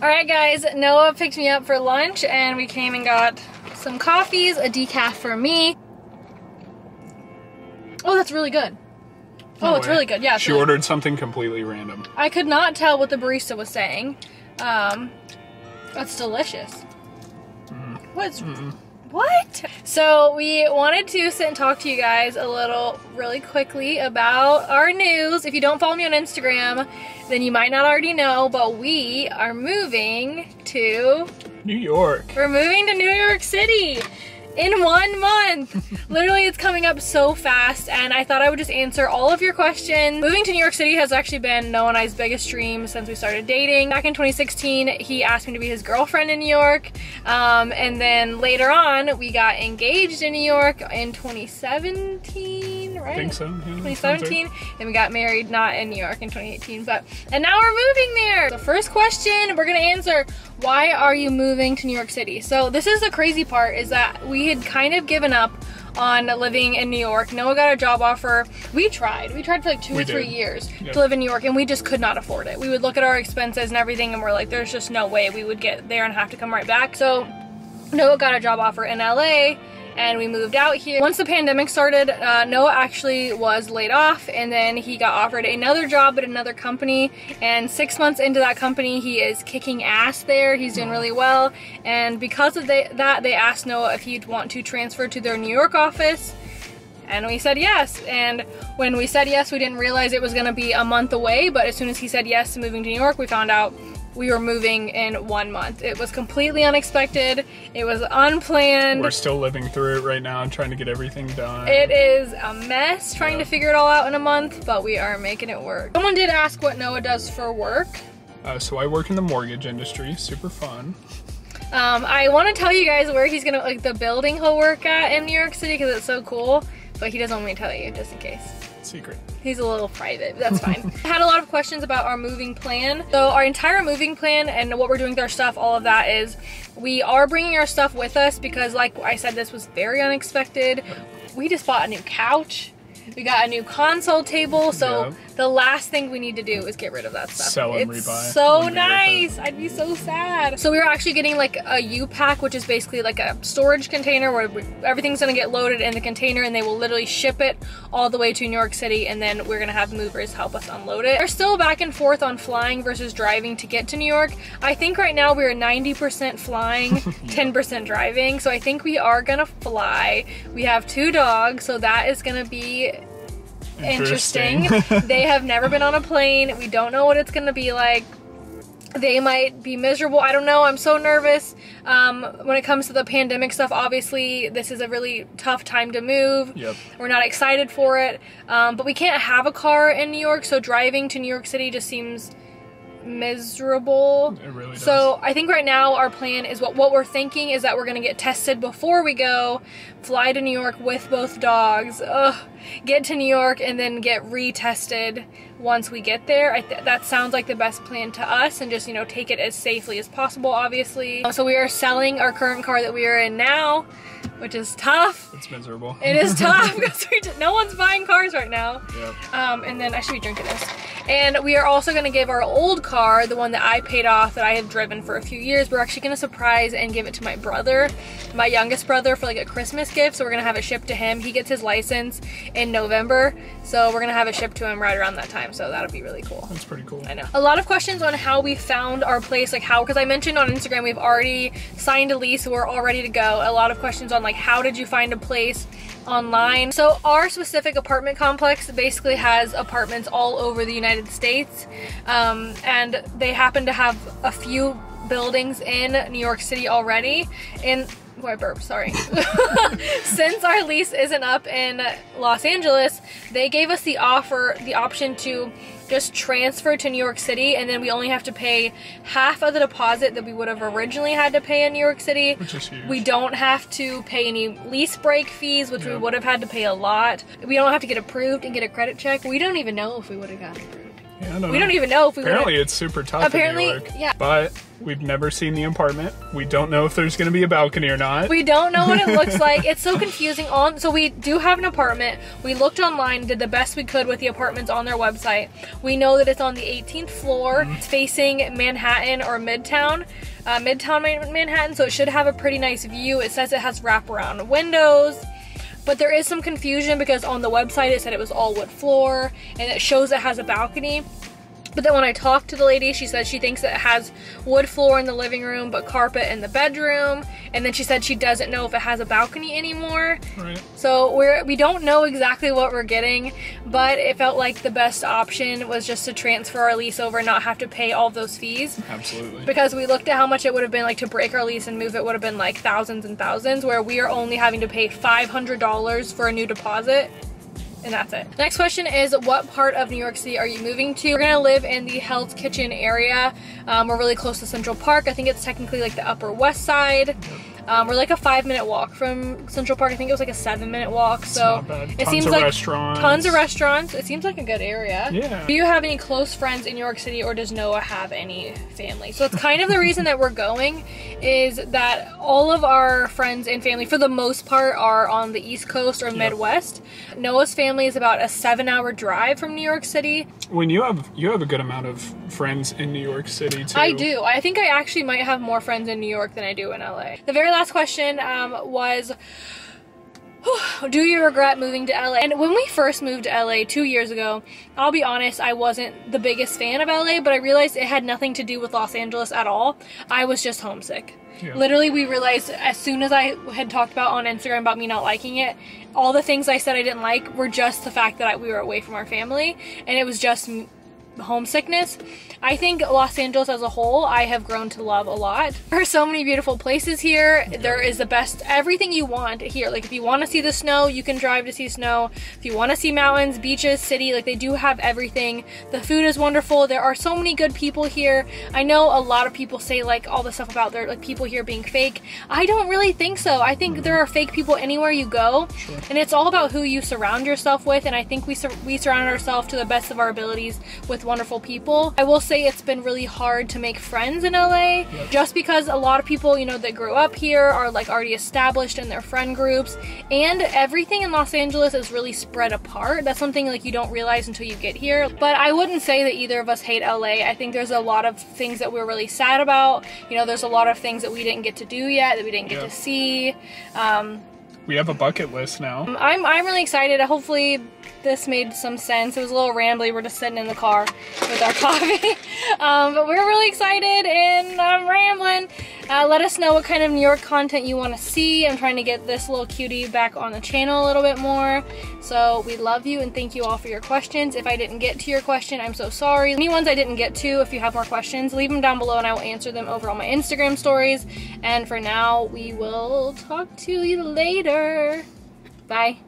Alright guys, Noah picked me up for lunch and we came and got some coffees, a decaf for me. Oh, that's really good. Oh, it's really good, yeah. She ordered something completely random. I could not tell what the barista was saying. That's delicious. Mm. What? So we wanted to sit and talk to you guys a little really quickly about our news. If you don't follow me on Instagram, then you might not already know, but we are moving to New York. We're moving to New York City in 1 month. Literally, it's coming up so fast, and I thought I would just answer all of your questions. Moving to New York City has actually been Noah and I's biggest dream since we started dating. Back in 2016, he asked me to be his girlfriend in New York, and then later on, we got engaged in New York in 2017, right? I think so, yeah, 2017, and we got married, not in New York, in 2018, and now we're moving there. The first question we're gonna answer, why are you moving to New York City? So this is the crazy part, is that we had kind of given up on living in New York. Noah got a job offer. We tried for like two or three years to live in New York, and we just could not afford it. We would look at our expenses and everything, and we're like, there's just no way we would get there and have to come right back. So Noah got a job offer in LA, and we moved out here. Once the pandemic started, Noah actually was laid off, and then he got offered another job at another company, and 6 months into that company, he is kicking ass there. He's doing really well, and because of that, they asked Noah if he'd want to transfer to their New York office, and we said yes. And when we said yes, we didn't realize it was gonna be a month away, but as soon as he said yes to moving to New York, we found out we were moving in 1 month. It was completely unexpected. It was unplanned. We're still living through it right now and trying to get everything done. It is a mess trying to figure it all out in a month, but we are making it work. Someone did ask what Noah does for work. So I work in the mortgage industry, super fun. I wanna tell you guys where he's gonna, like the building he'll work at in New York City, because it's so cool, but he doesn't want me to tell you, just in case. Secret. He's a little private, but that's fine. I had a lot of questions about our moving plan. So our entire moving plan and what we're doing with our stuff, all of that is, we are bringing our stuff with us because, like I said, this was very unexpected. We just bought a new couch. We got a new console table, so the last thing we need to do is get rid of that stuff. Sell and rebuy. So nice! I'd be so sad. So we were actually getting like a U-Pack, which is basically like a storage container where everything's gonna get loaded in the container, and they will literally ship it all the way to New York City, and then we're gonna have movers help us unload it. We're still back and forth on flying versus driving to get to New York. I think right now we're 90% flying, 10% driving, so I think we are gonna fly. We have 2 dogs, so that is gonna be interesting. They have never been on a plane. We don't know what it's gonna be like. They might be miserable, I don't know. I'm so nervous. When it comes to the pandemic stuff, obviously this is a really tough time to move. We're not excited for it, but we can't have a car in New York, so driving to New York City just seems miserable. It really does. So I think right now our plan is, what we're thinking is that we're gonna get tested before we go, fly to New York with both dogs, get to New York, and then get retested once we get there. That sounds like the best plan to us, and just, you know, take it as safely as possible, obviously. So we are selling our current car that we are in now, which is tough. It's miserable. It is tough because no one's buying cars right now. And then I should be drinking this. And we are also gonna give our old car, the one that I paid off, that I had driven for a few years, we're actually gonna surprise and give it to my brother, my youngest brother, for like a Christmas gift. So we're gonna have it shipped to him. He gets his license in November, so we're gonna have it shipped to him right around that time, so that'll be really cool. That's pretty cool. I know. A lot of questions on how we found our place, like how, because I mentioned on Instagram we've already signed a lease, so we're all ready to go. A lot of questions on like, how did you find a place online? So our specific apartment complex basically has apartments all over the United States, and they happen to have a few buildings in New York City already. Since our lease isn't up in Los Angeles, they gave us the option to just transfer to New York City, and then we only have to pay half of the deposit that we would have originally had to pay in New York City. Which is huge. We don't have to pay any lease break fees, which we would have had to pay a lot. We don't have to get approved and get a credit check. We don't even know if we would have gotten approved. Yeah, we don't even know if we Apparently it's super tough in New York. Yeah. But we've never seen the apartment. We don't know if there's gonna be a balcony or not. We don't know what it looks like. It's so confusing. So we do have an apartment. We looked online, did the best we could with the apartments on their website. We know that it's on the 18th floor. It's facing Manhattan or Midtown. Midtown Manhattan, so it should have a pretty nice view. It says it has wraparound windows. But there is some confusion because on the website it said it was all wood floor and it shows it has a balcony. But then when I talked to the lady, she said she thinks that it has wood floor in the living room but carpet in the bedroom. And then she said she doesn't know if it has a balcony anymore. Right. So we don't know exactly what we're getting, but it felt like the best option was just to transfer our lease over and not have to pay all those fees. Absolutely. Because we looked at how much it would have been like to break our lease and move, it would have been like thousands and thousands, where we are only having to pay $500 for a new deposit. And that's it. Next question is, what part of New York City are you moving to? We're gonna live in the Hell's Kitchen area. We're really close to Central Park. I think it's technically like the Upper West Side. We're like a 5-minute walk from Central Park. I think it was like a 7-minute walk. So it seems like tons of restaurants. It seems like a good area. Yeah. Do you have any close friends in New York City, or does Noah have any family? So it's kind of the reason that we're going, is that all of our friends and family for the most part are on the East Coast or Midwest. Yep. Noah's family is about a 7-hour drive from New York City. When you have a good amount of friends in New York City too. I do. I think I actually might have more friends in New York than I do in LA. The very last question was, do you regret moving to LA? And when we first moved to LA 2 years ago, I'll be honest, I wasn't the biggest fan of LA, but I realized it had nothing to do with Los Angeles at all. I was just homesick. Yeah. Literally, we realized as soon as I had talked about on Instagram about me not liking it, all the things I said I didn't like were just the fact that we were away from our family, and it was just homesickness. I think Los Angeles as a whole, I have grown to love a lot. There are so many beautiful places here. There is the best, everything you want here. Like if you want to see the snow, you can drive to see snow. If you want to see mountains, beaches, city, like they do have everything. The food is wonderful. There are so many good people here. I know a lot of people say like all the stuff about their like people here being fake. I don't really think so. I think there are fake people anywhere you go. Sure. And it's all about who you surround yourself with. And I think we surrounded ourselves to the best of our abilities with wonderful people. I will say it's been really hard to make friends in LA. Yep. Just because a lot of people, you know, that grew up here are like already established in their friend groups, and everything in Los Angeles is really spread apart. That's something like you don't realize until you get here. But I wouldn't say that either of us hate LA. I think there's a lot of things that we're really sad about. You know, there's a lot of things that we didn't get to do yet, that we didn't get to see. We have a bucket list now. I'm really excited. Hopefully this made some sense. It was a little rambly. We're just sitting in the car with our coffee. But we're really excited and I'm rambling. Let us know what kind of New York content you want to see. I'm trying to get this little cutie back on the channel a little bit more. So we love you and thank you all for your questions. If I didn't get to your question, I'm so sorry. Any ones I didn't get to, if you have more questions, leave them down below and I will answer them over on my Instagram stories. And for now, we will talk to you later. Bye.